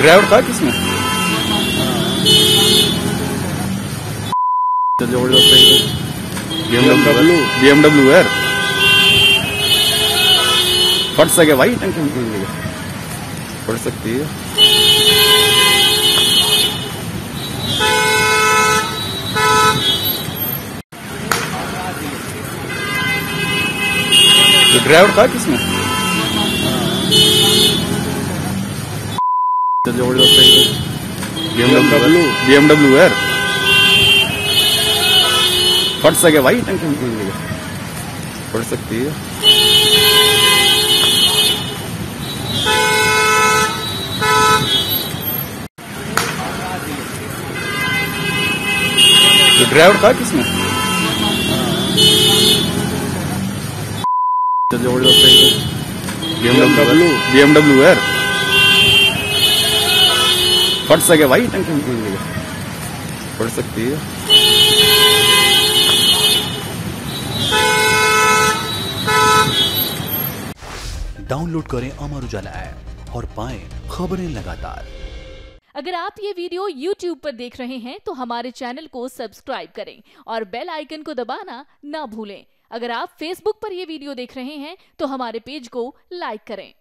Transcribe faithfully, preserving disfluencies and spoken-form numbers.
Driver था किसमें? B M W यार फट सके भाई, टेंशन नहीं, फट सकती है। तो ड्राइवर था किसमें? बी एम डब्ल्यू यार फट सके भाई, टेंशन नहीं, फट सकती है। ड्राइवर था किसमें? बी एम डब्ल्यू यार फट सके भाई, टेंशन नहीं, फट सकती है। डाउनलोड करें अमर उजाला ऐप और पाएं खबरें लगातार। अगर आप ये वीडियो YouTube पर देख रहे हैं तो हमारे चैनल को सब्सक्राइब करें और बेल आइकन को दबाना ना भूलें। अगर आप Facebook पर ये वीडियो देख रहे हैं तो हमारे पेज को लाइक करें।